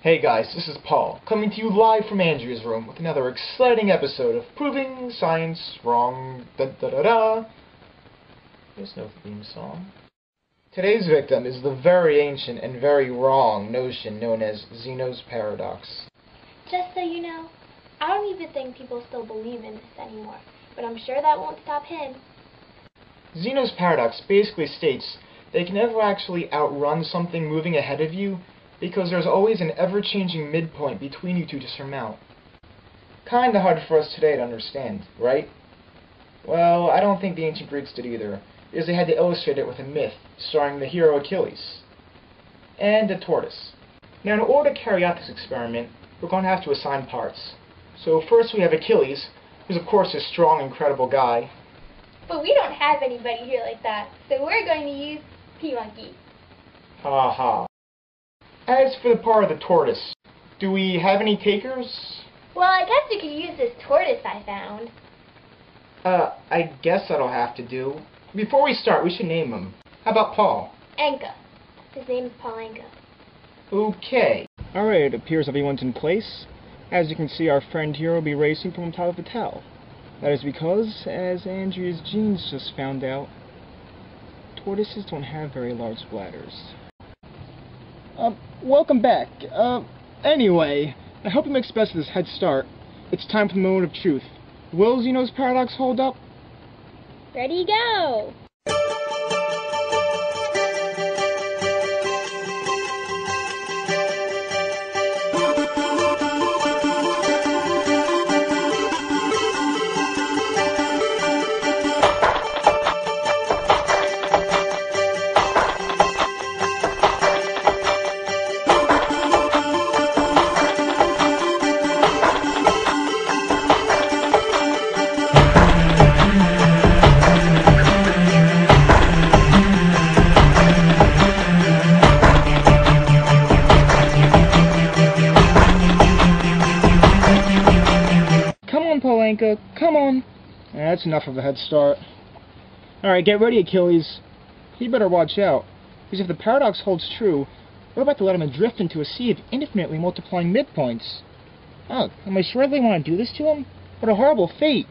Hey guys, this is Paul, coming to you live from Andrew's room with another exciting episode of Proving Science Wrong, da-da-da-da. There's no theme song. Today's victim is the very ancient and very wrong notion known as Zeno's Paradox. Just so you know, I don't even think people still believe in this anymore, but I'm sure that won't stop him. Zeno's Paradox basically states that you can never actually outrun something moving ahead of you, because there's always an ever-changing midpoint between you two to surmount. Kinda hard for us today to understand, right? Well, I don't think the ancient Greeks did either, because they had to illustrate it with a myth starring the hero Achilles and a tortoise. Now, in order to carry out this experiment, we're going to have to assign parts. So first we have Achilles, who's of course a strong, incredible guy. But we don't have anybody here like that, so we're going to use P-Monkey. Ha ha. As for the part of the tortoise, do we have any takers? Well, I guess we could use this tortoise I found. I guess that'll have to do. Before we start, we should name him. How about Paul? Anka. His name is Paul Anka. Okay. Alright, it appears everyone's in place. As you can see, our friend here will be racing from the top of the towel. That is because, as Andrea's jeans just found out, tortoises don't have very large bladders. Welcome back. Anyway, I hope you make the best of this head start. It's time for the moment of truth. Will Zeno's Paradox hold up? Ready, go! Come on! That's enough of a head start. Alright, get ready, Achilles. He better watch out, because if the paradox holds true, we're about to let him adrift into a sea of infinitely multiplying midpoints. Oh, am I sure they want to do this to him? What a horrible fate!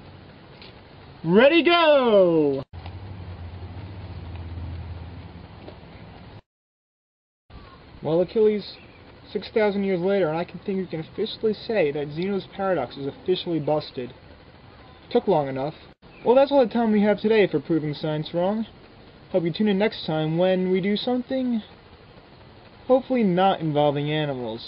Ready, go! Well, Achilles, 6,000 years later, and I think you can officially say that Zeno's Paradox is officially busted. Took long enough. Well, that's all the time we have today for Proving Science Wrong. Hope you tune in next time when we do something hopefully not involving animals.